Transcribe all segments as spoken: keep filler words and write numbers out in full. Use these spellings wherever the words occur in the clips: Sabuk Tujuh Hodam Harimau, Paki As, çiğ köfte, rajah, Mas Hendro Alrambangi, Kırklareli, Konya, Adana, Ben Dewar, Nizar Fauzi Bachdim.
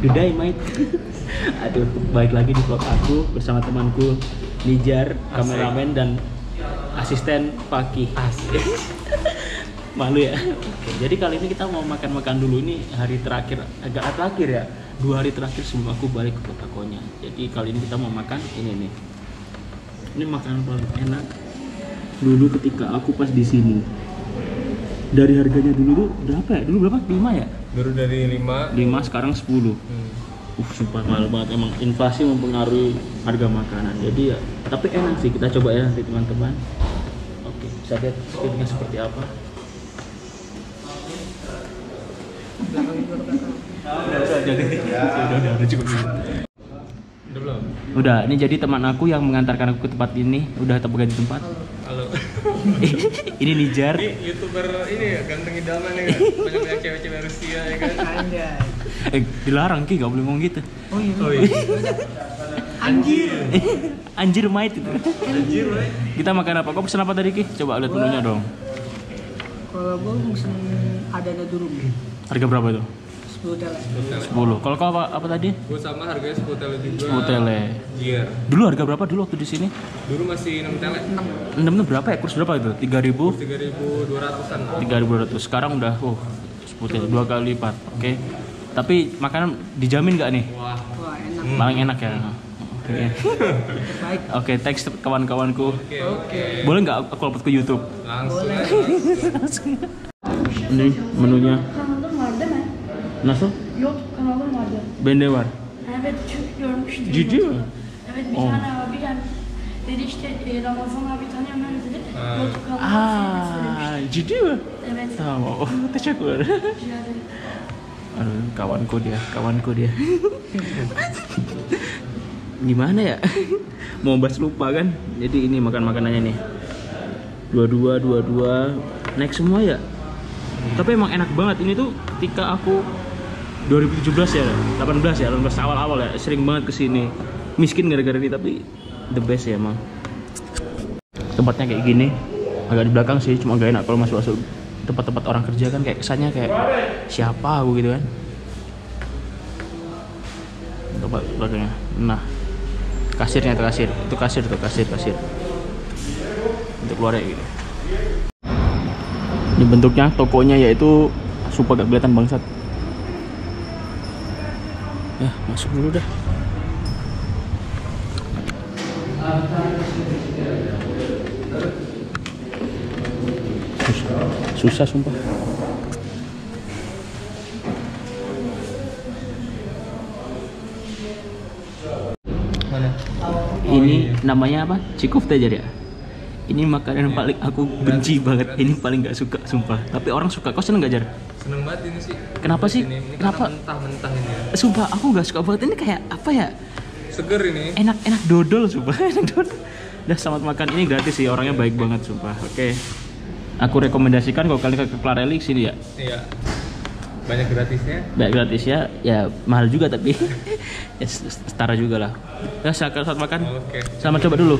Gudai, mate. Aduh, balik lagi di vlog aku bersama temanku Nizar, kameramen dan asisten Paki As. Malu ya. Oke, jadi kali ini kita mau makan-makan dulu. Ini hari terakhir, agak terakhir ya. Dua hari terakhir sebelum aku balik ke kota Konya. Jadi kali ini kita mau makan ini nih. Ini makanan paling enak dulu ketika aku pas di sini. Dari harganya dulu tuh berapa ya? Dulu berapa? lima ya? Baru dari lima. lima sekarang sepuluh. Hmm. Uh, sumpah mahal banget, emang inflasi mempengaruhi harga makanan. Jadi ya, tapi enak sih, kita coba ya nanti teman-teman. Oke, bisa lihat feelingnya seperti apa. Udah, ini jadi teman aku yang mengantarkan aku ke tempat ini, udah terganti tempat. Halo. Ini Nizar. Ini YouTuber ini ya, ganteng idaman ya kan. Banyak-banyak cewek-cewek Rusia ya kan. Anjay. Eh, dilarang Ki, enggak boleh ngomong gitu. Oh iya. Oh, iya. Anjir. Anjir mait itu. Anjir, mate. Kita makan apa? Kok pesan apa tadi Ki? Coba lihat menunya dong. Kalau gua pesen ada-ada durum. Harga berapa itu? sepuluh tele. Kalau kau apa, apa tadi? Gua sama harganya sepuluh tele juga. sepuluh tele. Iya. Dulu harga berapa dulu waktu di sini? Dulu masih enam tele. enam. enam berapa ya? Kurs berapa itu? tiga ribu. tiga ribu dua ratusan. tiga ribu dua ratus. Sekarang udah oh sepuluh tele dua kali lipat. Oke. Okay. Tapi makanan dijamin enggak nih? Wah. Wah, enak. Hmm. Paling enak ya. Oke. Okay. Baik. Oke, okay, thanks kawan-kawanku. Oke. Okay, okay. Boleh enggak aku upload ke YouTube? Langsung. Boleh. Langsung. Ini menunya. Nasıl? Yok, kanalım vardı. Ben Dewar. Evet, çok görmüştüm. Ciddi mi? Evet, bir oh. tane abi gelmiş. Dedi işte Ramazan abi tanıyorum ben dedi. YouTube kanalını söylemiştim. Ciddi mi? Evet. Tamam, oh, teşekkür ederim. Rica ederim. Aduh, kawanku dia, kawanku dia. Gimana ya? Mau bahas lupa kan? Jadi ini makan-makanannya nih. Dua-dua, dua-dua. Naik semua ya? Hmm. Tapi emang enak banget. Ini tuh ketika aku dua ribu tujuh belas ya, delapan belas ya, delapan belas awal-awal ya, sering banget kesini. Miskin gara-gara ini, tapi the best ya emang. Tempatnya kayak gini, agak di belakang sih, cuma gak enak kalau masuk-masuk tempat-tempat orang kerja kan, kayak kesannya kayak siapa aku gitu kan. Tempat belakangnya, nah kasirnya itu kasir, itu kasir tuh, kasir, kasir. Untuk keluarnya gitu. Ini bentuknya tokonya yaitu super gak kelihatan bangsat. Ya, masuk dulu dah. Susah, susah sumpah. Mana? Ini namanya apa? Çiğ köfte jadi ya? Ini makanan yang paling aku benci banget. Ini paling gak suka, sumpah. Tapi orang suka. Kau seneng gak, Jar? Seneng banget ini sih. Kenapa sih? Ini, ini kenapa? Mentah-mentah ini ya. Sumpah, aku gak suka banget. Ini kayak apa ya? Seger ini. Enak-enak dodol, sumpah. Enak dodol. Udah, selamat makan. Ini gratis sih. Orangnya baik banget, sumpah. Oke. Okay. Aku rekomendasikan kalau kalian ke Kırklareli sini ya. Iya. Banyak gratisnya. Banyak gratisnya. Ya, mahal juga tapi. Ya, setara juga lah. Ya, selamat makan. Oke. Okay. Selamat coba dulu.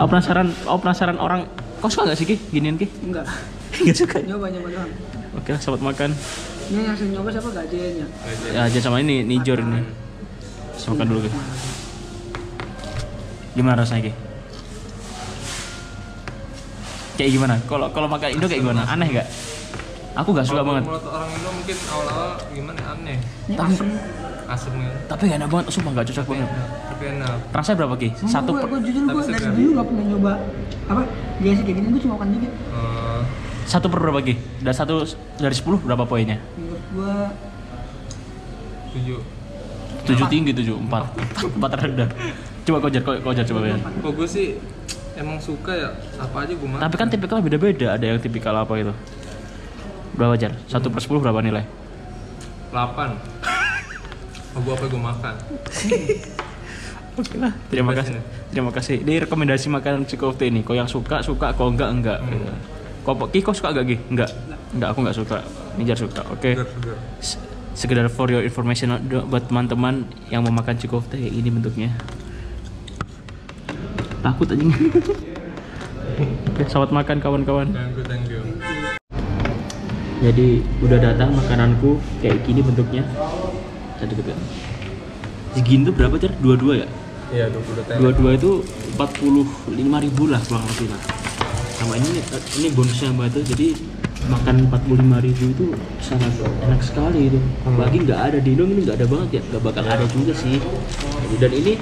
Aku penasaran, aku penasaran orang. Kau suka nggak sih Ki? Ginian Ki? Enggak. Enggak suka. Nyoba nyoba doang. Oke lah, selamat makan. Ini yang saya nyoba siapa gajiannya? Ya aja sama ini, Nizar ini. Selamat makan dulu Ki. Gimana rasanya Ki? Kayak gimana? Kalau kalau makan Indo kayak gimana? Aneh nggak? Aku nggak suka banget. Menurut orang Indo mungkin awal-awal gimana aneh. Tapi asamnya. Tapi gak enak banget, sumpah gak cocok banget. Tapi enak. Rasanya berapa Ki? Satu per. Gue jujur gue dari dulu gak pernah nyoba apa biasa kayak gini, gue cuma makan dikit. Uh. Satu per berapa Ki? Dan satu dari sepuluh berapa poinnya? Menurut gue tujuh. Tujuh tinggi tujuh empat. Empat terendah. Coba kau jar, kau jar coba ya. Kok gue sih emang suka ya apa aja gue makan. Tapi kan tipikal beda-beda, ada yang tipikal apa itu. Berapa jar? Satu per sepuluh berapa nilai? Delapan. Oh, gua apa gua makan. Oke lah, terima kasih. Terima kasih. Ini rekomendasi makanan çiğ köfte ini. Kau yang suka suka, kau enggak enggak. Hmm. Kau Ki, kau suka enggak Ki? Enggak. Enggak, aku enggak suka. Nizar suka. Oke. Okay. Sekedar for your information buat teman-teman yang mau makan çiğ köfte, kayak ini bentuknya. Takut aja. Selamat makan kawan-kawan. Thank you, thank you. Jadi udah datang makananku kayak gini bentuknya. deket ya. Segitu berapa Cer? dua puluh dua ya? Iya, dua puluh dua T L. dua puluh dua itu empat puluh lima ribu lah kurang lebih lah. Sama ini ini bonusnya Mbak itu, jadi makan empat puluh lima ribu itu sangat enak sekali itu. Apalagi nggak ada di Indo, ini nggak ada banget ya, nggak bakal ada juga sih. Dan ini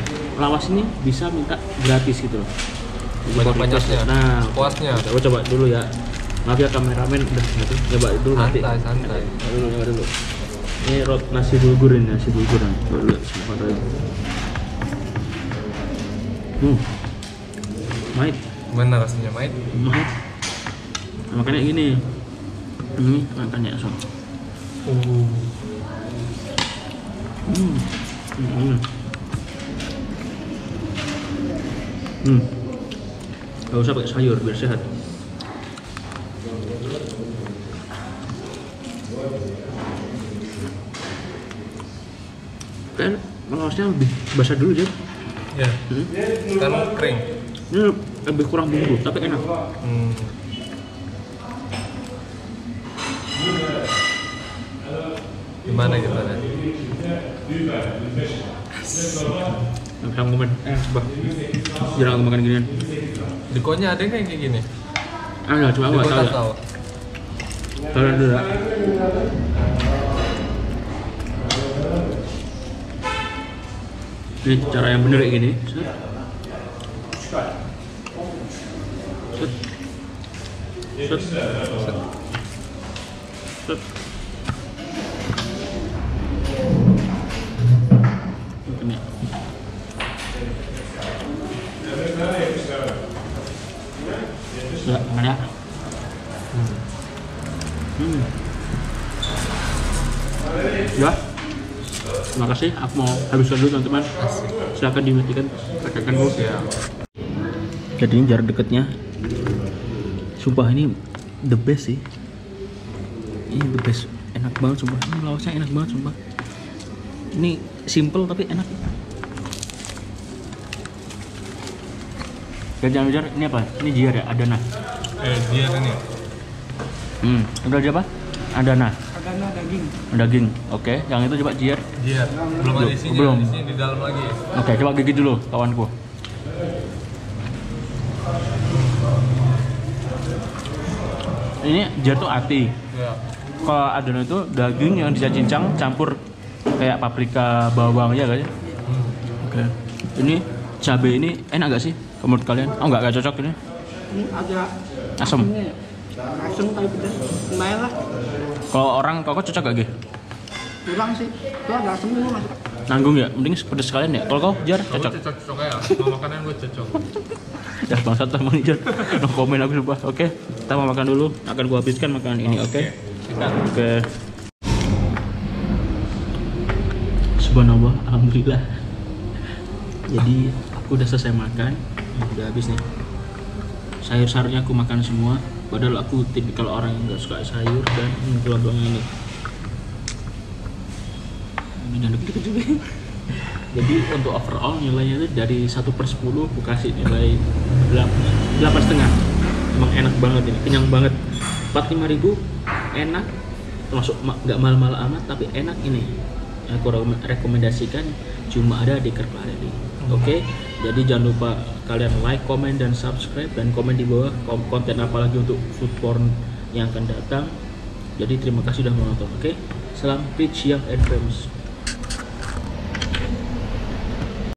lawas ini bisa minta gratis gitu loh. Buat pacosnya. Nah, puasnya. Coba coba dulu ya. Maaf ya kameramen udah gitu. Coba dulu nanti. Santai, santai. Dulu, coba dulu. Ini roti nasi bulgur ini, nasi bulgur. Coba sebentar. Hmm. Mait. Gimana rasanya, Mait? Mait. Makannya gini. Ini makannya so. Oh. Hmm. Hmm. Hmm. Gak usah pakai sayur biar sehat. Kan melawasnya lebih basah dulu Jen. Ya. Hmm. Kan kering. Ini lebih kurang bumbu tapi enak. Hmm. Gimana gimana? Jangan komen, eh coba jarang aku makan ginian. Di Konya ada kayak gini? Ada, cuma aku gak tau ya. Tau dulu ya. Ini cara yang bener kayak gini. Set. Set. Set. Set. Set. Ya, makan ya. Hmm. Hmm. Ya. Terima kasih. Aku mau habiskan dulu teman-teman. Silakan dimatikan, tekan dulu ya. Jadi ini jarak dekatnya. Sumpah ini the best sih. Ini the best. Enak banget sumpah. Ini lawasnya enak banget sumpah. Ini simple tapi enak. Jangan ujar, ini apa? Ini jiar ya? Adana? Eh, jiar ini. Hmm, udah aja apa? Adana? Adana daging. Daging, oke. Okay. Yang itu coba jiar. Jiar, belum ada isinya, belum. Isinya di dalam lagi. Oke, okay, coba gigit dulu kawanku. Ini jiar tuh ati. Ya. Kalau adana itu daging yang dicincang campur kayak paprika, bawang, ya guys. Hmm. Oke. Okay. Ini cabai ini enak gak sih? Menurut kalian? Oh enggak, enggak cocok ini? Ini agak asam. Asam tapi pedas. Lumayan lah. Kalau orang kok cocok gak, Ge? Kurang sih. Itu agak asam dulu masuk. Nanggung ya? Mending pedas sekalian ya. Kalau kau Jar cocok. Kau cocok-cocok ya. Mau makanan gue cocok. Ya bangsat teman Jar. No komen aku sumpah. Oke, kita mau makan dulu. Akan gua habiskan makanan ini, oke? Okay? Oke. Okay. Subhanallah, alhamdulillah. Jadi aku udah selesai makan. Udah habis nih. Sayur-sayurnya aku makan semua. Padahal aku tipikal orang yang nggak suka sayur dan buah-buahan ini. Ini dan deket-deket juga. Jadi untuk overall nilainya itu dari satu per sepuluh aku kasih nilai delapan setengah. Emang enak banget ini, kenyang banget. empat puluh lima ribu enak. Termasuk nggak mahal-mahal amat tapi enak ini. Aku rekomendasikan cuma ada di Kırklareli. Oke, okay? Jadi jangan lupa kalian like, comment, dan subscribe, dan komen di bawah konten apalagi untuk food porn yang akan datang. Jadi terima kasih sudah menonton. Oke, okay? Salam rich, young, and famous.